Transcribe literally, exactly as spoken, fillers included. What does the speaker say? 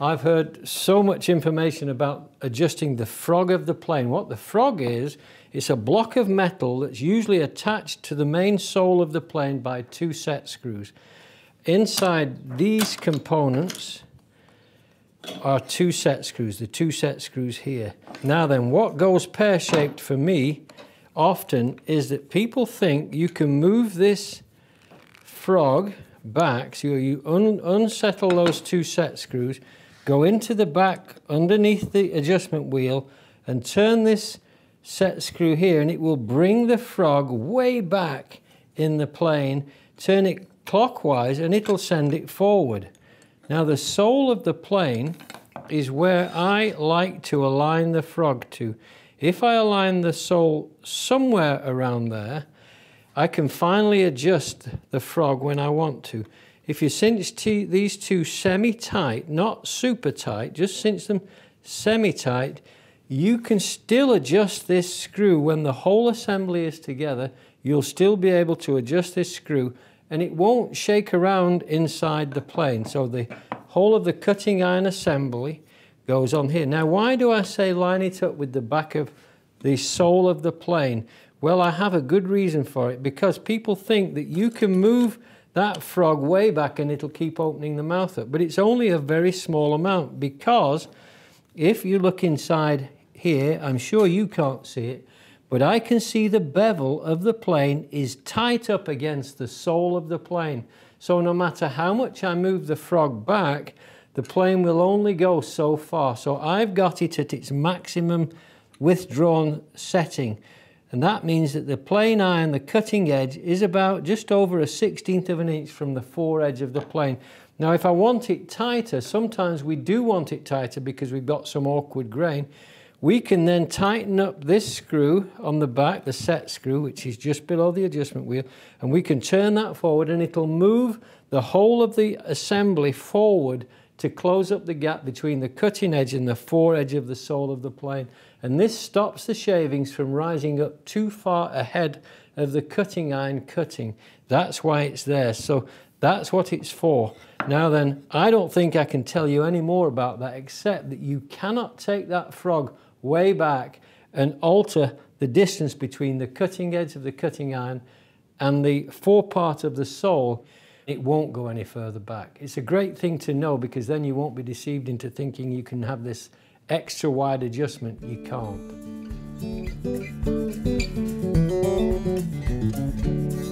I've heard so much information about adjusting the frog of the plane. What the frog is, it's a block of metal that's usually attached to the main sole of the plane by two set screws. Inside these components are two set screws, the two set screws here. Now then, what goes pear-shaped for me often is that people think you can move this frog back, so you un unsettle those two set screws, go into the back underneath the adjustment wheel and turn this set screw here and it will bring the frog way back in the plane, turn it clockwise and it'll send it forward. Now the sole of the plane is where I like to align the frog to. If I align the sole somewhere around there, I can finally adjust the frog when I want to. If you cinch these two semi-tight, not super tight, just cinch them semi-tight, you can still adjust this screw when the whole assembly is together. You'll still be able to adjust this screw and it won't shake around inside the plane. So the whole of the cutting iron assembly goes on here. Now, why do I say line it up with the back of the sole of the plane? Well, I have a good reason for it, because people think that you can move that frog way back and it'll keep opening the mouth up, but it's only a very small amount, because if you look inside here, I'm sure you can't see it, but I can see the bevel of the plane is tight up against the sole of the plane. So no matter how much I move the frog back, the plane will only go so far. So I've got it at its maximum withdrawn setting. And that means that the plane iron, the cutting edge, is about just over a sixteenth of an inch from the fore edge of the plane. Now, if I want it tighter, sometimes we do want it tighter because we've got some awkward grain, we can then tighten up this screw on the back, the set screw, which is just below the adjustment wheel, and we can turn that forward and it'll move the whole of the assembly forward to close up the gap between the cutting edge and the fore edge of the sole of the plane. And this stops the shavings from rising up too far ahead of the cutting iron cutting. That's why it's there. So that's what it's for. Now then, I don't think I can tell you any more about that, except that you cannot take that frog way back and alter the distance between the cutting edge of the cutting iron and the forepart of the sole. It won't go any further back. It's a great thing to know, because then you won't be deceived into thinking you can have this extra wide adjustment. You can't.